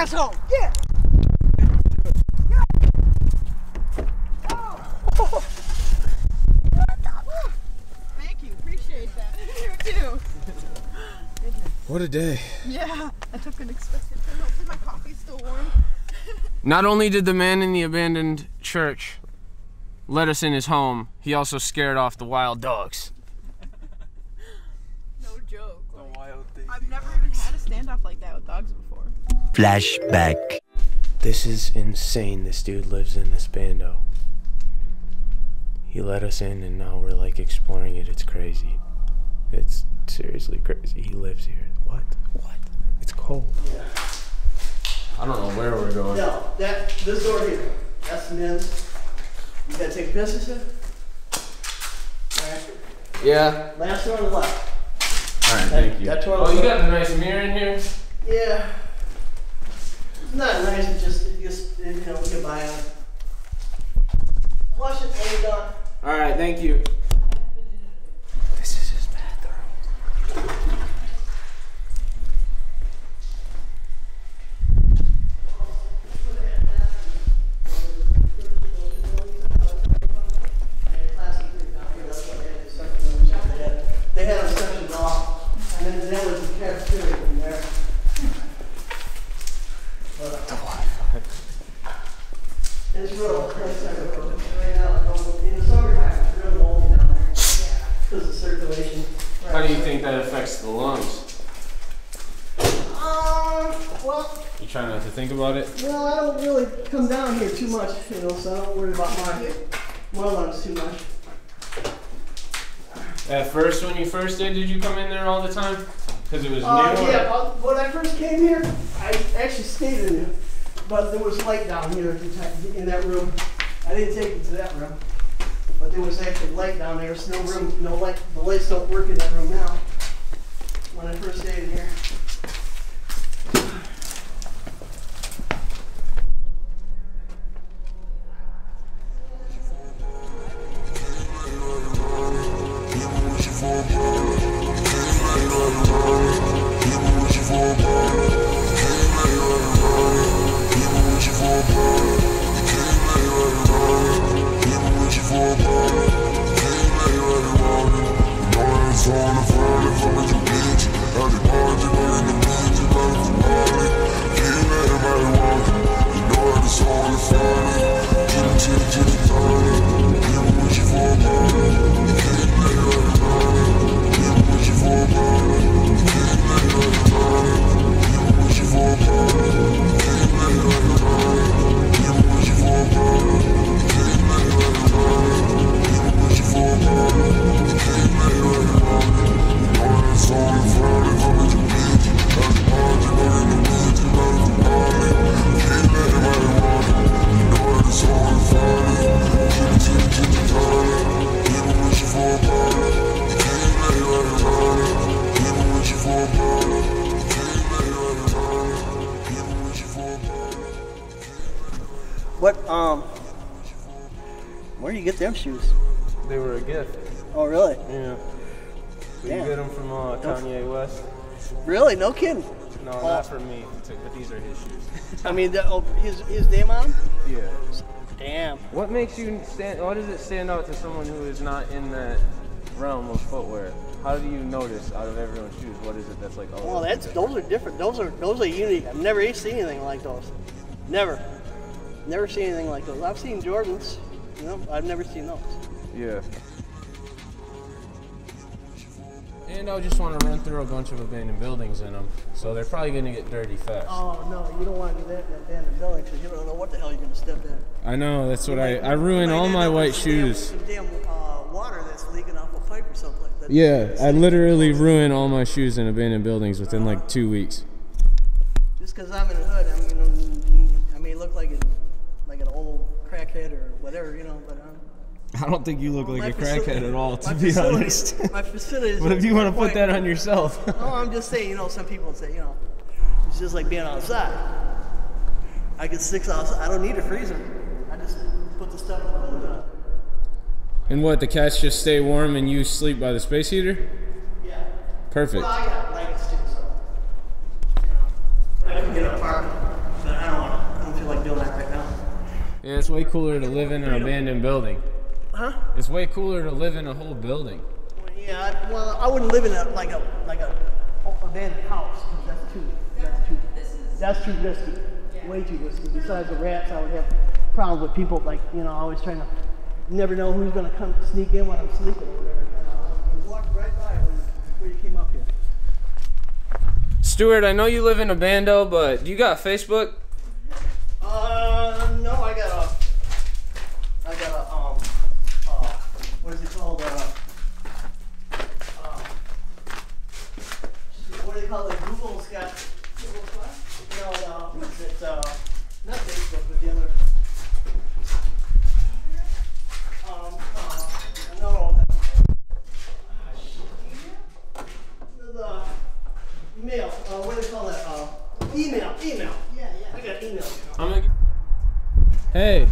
asshole. Yeah. Oh. Thank you. Appreciate that. You too. Goodness. What a day. Yeah. I took an expected turn. Hopefully my coffee's still warm. Not only did the man in the abandoned church let us in his home, he also scared off the wild dogs. No joke. Like, the wild thing. I've never even had a standoff like that with dogs before. Flashback. This is insane. This dude lives in this bando. He let us in and now we're like exploring it. It's crazy. It's seriously crazy. He lives here. What? What? It's cold. Yeah. I don't know where we're going. No, this door here. That's the men's. You gotta take a business in. Right. Yeah. Last door on the left. Alright, thank you. That door on the left. Oh, you got a nice mirror in here? Yeah. It's not nice, it just you know, we can buy them. Flush it and done. Alright, thank you. This is his bathroom. Did you come in there all the time? Because it was new? Yeah, when I first came here, I actually stayed in there. But there was light down here in that room. I didn't take it to that room. But there was actually light down there. There's no room, no light. The lights don't work in that room now. When I first stayed in here. Where do you get them shoes? They were a gift. Oh, really? Yeah. Damn. We get them from Kanye West. Really? No kidding. No, not for me. But these are his shoes. I mean, his name on them? Yeah. Damn. What makes you stand? Why does it stand out to someone who is not in that realm of footwear? How do you notice out of everyone's shoes? What is it that's like? Oh, well, those are different. Those are unique. I've never seen anything like those. Never seen anything like those. I've seen Jordans. No, I've never seen those. Yeah. And I just want to run through a bunch of abandoned buildings in them, so they're probably going to get dirty fast. Oh, no, you don't want to do that in an abandoned building because you don't know what the hell you're going to step in. I know, that's what I ruin all my white shoes. Damn water that's leaking off a pipe or something like that. Yeah, I literally ruin all my shoes in abandoned buildings within like 2 weeks. Just because I'm in the hood, I'm going to, I may look like an old crackhead or whatever, you know, but I don't think you look like a crackhead at all, to be honest. My facility is... What if you want to put that on yourself? No, I'm just saying, you know, some people say, you know, it's just like being outside. I can stick outside. I don't need a freezer. I just put the stuff in the window. And what, the cats just stay warm and you sleep by the space heater? Yeah. Perfect. Well, I got blankets too, so, you know, I can get a park. Yeah, it's way cooler to live in an abandoned building. Huh? It's way cooler to live in a whole building. Well, yeah, I wouldn't live in a like a abandoned house. That's too risky. Yeah. Way too risky. Besides the rats, I would have problems with people like, you know, always trying to never know who's gonna come sneak in when I'm sleeping or whatever. You walked right by when you came up here. Stuart, I know you live in a bando, but you got Facebook? No, I got a what is it called? What do they call it? Google's got, you know, what is it? Not Facebook, but the other. The mail. What do they call that? Email. Email. Yeah, yeah. I got email. I'm gonna. Hey.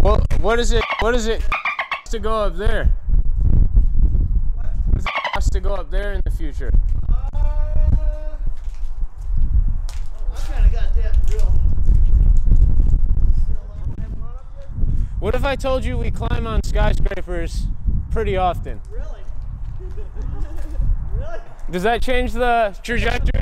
Well, what is it? What is it? To go up there? What does it cost to go up there in the future? I kind of got that real. What if I told you we climb on skyscrapers pretty often? Really? Really? Does that change the trajectory?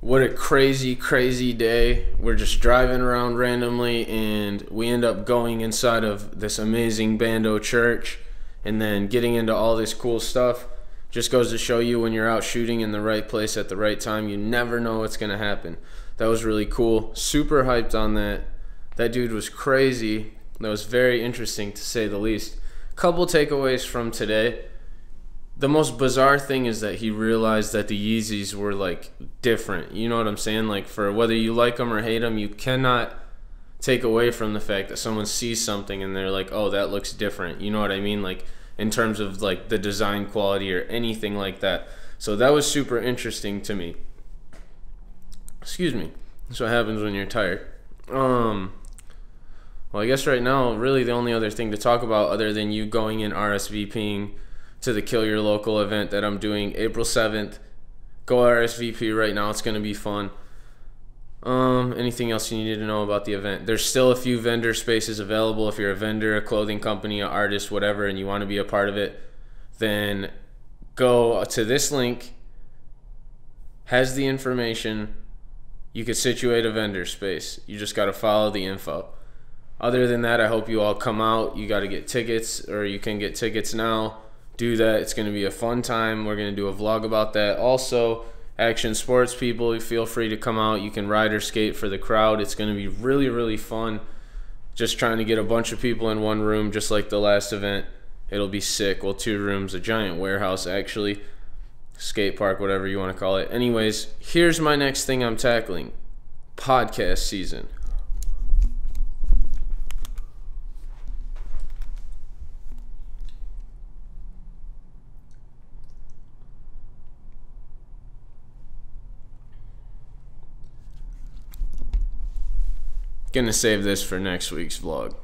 What a crazy, crazy day. We're just driving around randomly and we end up going inside of this amazing bando church and then getting into all this cool stuff. Just goes to show you when you're out shooting in the right place at the right time, you never know what's gonna happen. That was really cool. Super hyped on that. That dude was crazy. That was very interesting, to say the least. Couple takeaways from today. The most bizarre thing is that he realized that the Yeezys were like different. You know what I'm saying? Like, for whether you like them or hate them, you cannot take away from the fact that someone sees something and they're like, oh, that looks different. You know what I mean? Like, in terms of like the design quality or anything like that. So that was super interesting to me. Excuse me. That's what happens when you're tired. Well, I guess right now, really the only other thing to talk about other than you going in RSVPing to the Kill Your Local event that I'm doing April 7th. Go RSVP right now. It's going to be fun. Anything else you needed to know about the event? There's still a few vendor spaces available. If you're a vendor, a clothing company, an artist, whatever, and you want to be a part of it, then go to this link. Has the information. You could situate a vendor space. You just got to follow the info. Other than that, I hope you all come out. You got to get tickets, or you can get tickets now. Do that. It's going to be a fun time. We're going to do a vlog about that. Also, action sports people, feel free to come out. You can ride or skate for the crowd. It's going to be really, really fun. Just trying to get a bunch of people in one room, just like the last event. It'll be sick. Well, two rooms, a giant warehouse, actually. Skate park, whatever you want to call it. Anyways, here's my next thing I'm tackling. Podcast season. Gonna save this for next week's vlog.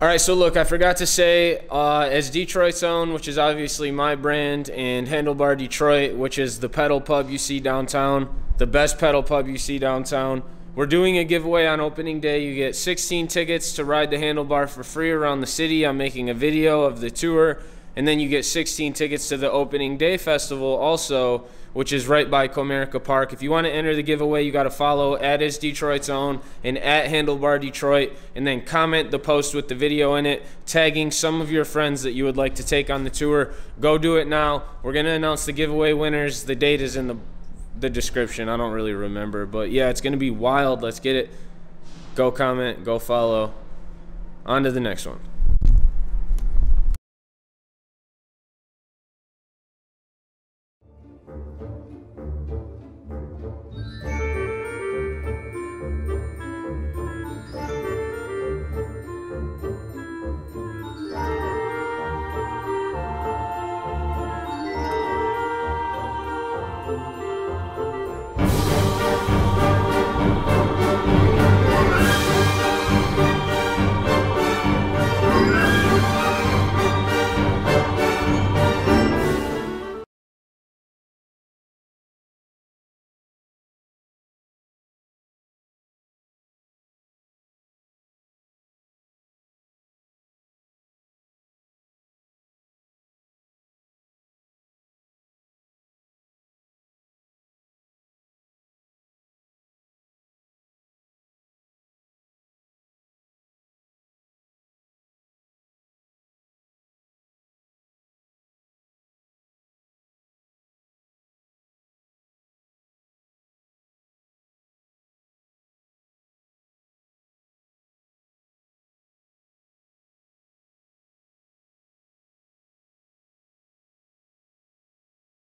All right, so look, I forgot to say, as Detroit's Own, which is obviously my brand, and Handlebar Detroit, which is the pedal pub you see downtown, the best pedal pub you see downtown, we're doing a giveaway on opening day. You get 16 tickets to ride the Handlebar for free around the city. I'm making a video of the tour And then you get 16 tickets to the opening day festival also, which is right by Comerica Park. If you want to enter the giveaway, you got to follow @IsDetroit'sOwn and @HandlebarDetroit, and then comment the post with the video in it, tagging some of your friends that you would like to take on the tour. Go do it now. We're going to announce the giveaway winners. The date is in the description. I don't really remember, but yeah, it's going to be wild. Let's get it. Go comment, go follow. On to the next one.